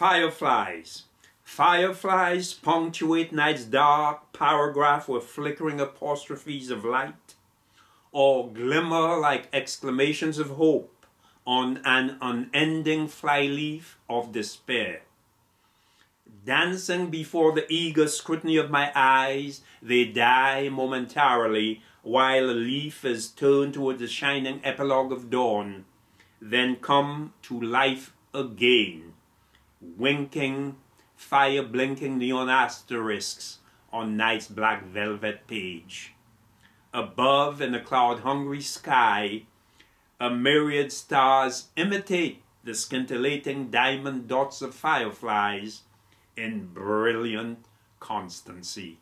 Fireflies. Fireflies punctuate night's dark paragraph with flickering apostrophes of light, or glimmer like exclamations of hope on an unending flyleaf of despair. Dancing before the eager scrutiny of my eyes, they die momentarily while a leaf is turned toward the shining epilogue of dawn, then come to life again, winking, fire-blinking neon asterisks on night's black velvet page. Above, in the cloud-hungry sky, a myriad stars imitate the scintillating diamond dots of fireflies in brilliant constancy.